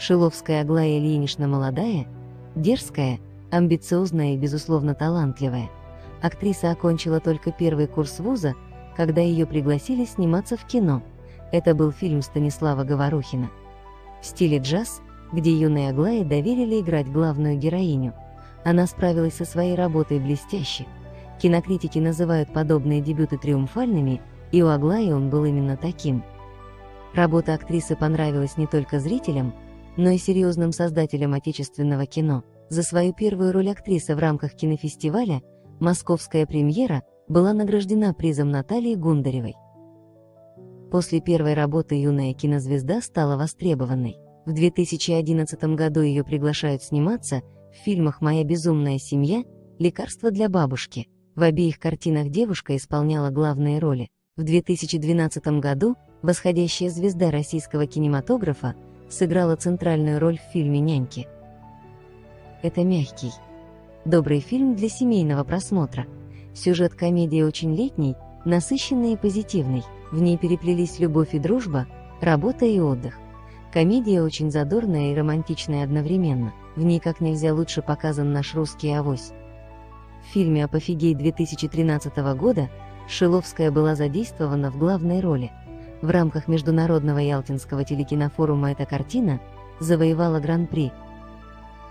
Шиловская Аглая Ильинична молодая, дерзкая, амбициозная и, безусловно, талантливая. Актриса окончила только первый курс вуза, когда ее пригласили сниматься в кино. Это был фильм Станислава Говорухина в стиле джаз, где юной Аглае доверили играть главную героиню. Она справилась со своей работой блестяще. Кинокритики называют подобные дебюты триумфальными, и у Аглаи он был именно таким. Работа актрисы понравилась не только зрителям, но и серьезным создателям отечественного кино. За свою первую роль актриса в рамках кинофестиваля «Московская премьера» была награждена призом Натальи Гундаревой. После первой работы юная кинозвезда стала востребованной. В 2011 году ее приглашают сниматься в фильмах «Моя безумная семья», «Лекарство для бабушки». В обеих картинах девушка исполняла главные роли. В 2012 году восходящая звезда российского кинематографа сыграла центральную роль в фильме «Няньки». Это мягкий, добрый фильм для семейного просмотра. Сюжет комедии очень летний, насыщенный и позитивный. В ней переплелись любовь и дружба, работа и отдых. Комедия очень задорная и романтичная одновременно. В ней как нельзя лучше показан наш русский авось. В фильме «Апофегей» 2013 года Шиловская была задействована в главной роли. В рамках Международного ялтинского телекинофорума эта картина завоевала Гран-при.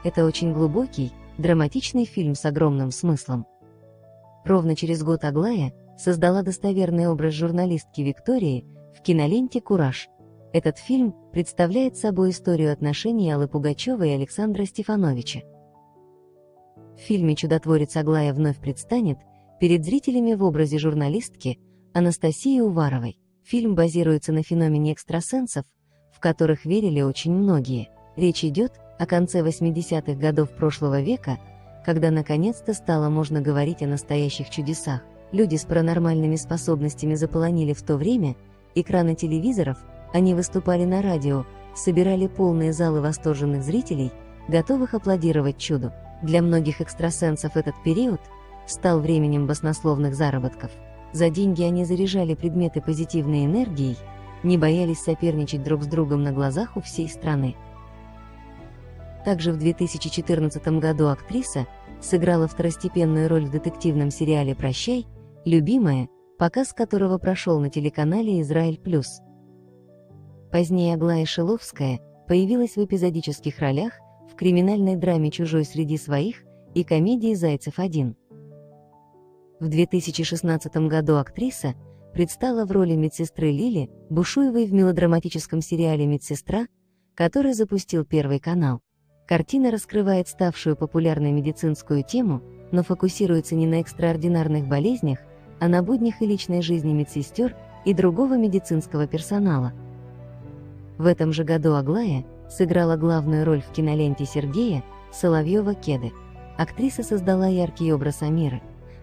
Это очень глубокий, драматичный фильм с огромным смыслом. Ровно через год Аглая создала достоверный образ журналистки Виктории в киноленте «Кураж». Этот фильм представляет собой историю отношений Аллы Пугачевой и Александра Стефановича. В фильме «Чудотворец» Аглая вновь предстанет перед зрителями в образе журналистки Анастасии Уваровой. Фильм базируется на феномене экстрасенсов, в которых верили очень многие. Речь идет о конце 80-х годов прошлого века, когда наконец-то стало можно говорить о настоящих чудесах. Люди с паранормальными способностями заполонили в то время экраны телевизоров, они выступали на радио, собирали полные залы восторженных зрителей, готовых аплодировать чуду. Для многих экстрасенсов этот период стал временем баснословных заработков. За деньги они заряжали предметы позитивной энергией, не боялись соперничать друг с другом на глазах у всей страны. Также в 2014 году актриса сыграла второстепенную роль в детективном сериале «Прощай, любимая», показ которого прошел на телеканале «Израиль Плюс». Позднее Аглая Шиловская появилась в эпизодических ролях в криминальной драме «Чужой среди своих» и комедии «Зайцев+1». В 2016 году актриса предстала в роли медсестры Лили Бушуевой в мелодраматическом сериале «Медсестра», который запустил Первый канал. Картина раскрывает ставшую популярной медицинскую тему, но фокусируется не на экстраординарных болезнях, а на буднях и личной жизни медсестер и другого медицинского персонала. В этом же году Аглая сыграла главную роль в киноленте Сергея Соловьева «Ке-ды». Актриса создала яркий образ Амиры.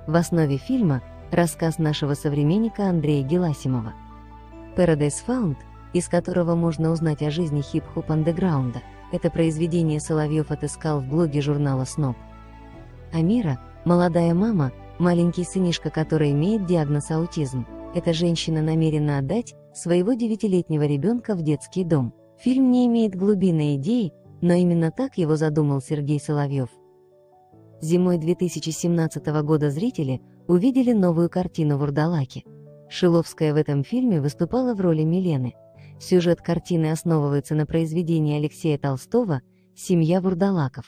В основе фильма – рассказ нашего современника Андрея Геласимова «Paradise Found», из которого можно узнать о жизни хип-хоп андеграунда. Это произведение Соловьев отыскал в блоге журнала «Сноб». Амира – молодая мама, маленький сынишка, который имеет диагноз аутизм. Эта женщина намерена отдать своего 9-летнего ребенка в детский дом. Фильм не имеет глубинной идеи, но именно так его задумал Сергей Соловьев. Зимой 2017 года зрители увидели новую картину «Вурдалаки». Шиловская в этом фильме выступала в роли Милены. Сюжет картины основывается на произведении Алексея Толстого «Семья вурдалаков».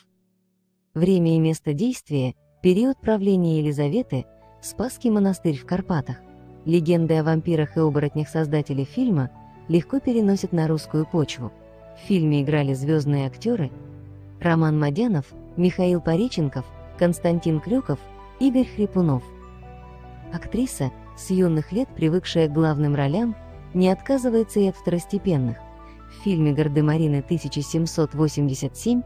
Время и место действия – период правления Елизаветы, Спасский монастырь в Карпатах. Легенды о вампирах и оборотнях создатели фильма легко переносят на русскую почву. В фильме играли звездные актеры Роман Мадянов, Михаил Пореченков, Константин Крюков, Игорь Хрипунов. Актриса, с юных лет привыкшая к главным ролям, не отказывается и от второстепенных. В фильме «Гардемарины 1787»,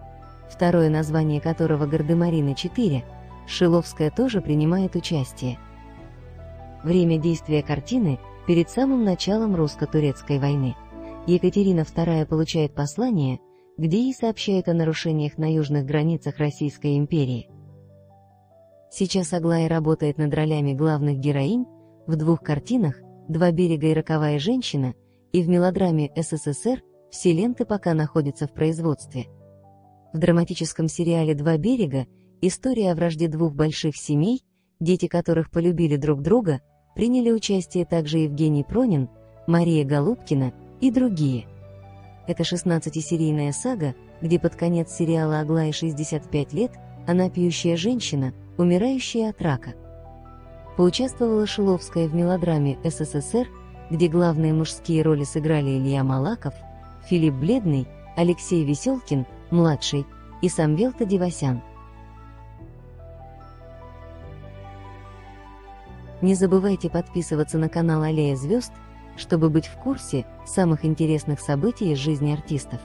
второе название которого «Гардемарины 4», Шиловская тоже принимает участие. Время действия картины перед самым началом русско-турецкой войны. Екатерина II получает послание, где ей сообщают о нарушениях на южных границах Российской империи. Сейчас Аглая работает над ролями главных героинь в двух картинах «Два берега и роковая женщина» и в мелодраме «СССР» Все ленты пока находятся в производстве. В драматическом сериале «Два берега» история о вражде двух больших семей, дети которых полюбили друг друга, приняли участие также Евгений Пронин, Мария Голубкина и другие. Это 16-серийная сага, где под конец сериала Аглае 65 лет, она пьющая женщина, умирающая от рака. Поучаствовала Шиловская в мелодраме «СССР», где главные мужские роли сыграли Илья Малаков, Филипп Бледный, Алексей Веселкин, младший, и Самвел Тадевасян. Не забывайте подписываться на канал «Аллея звезд», чтобы быть в курсе самых интересных событий из жизни артистов.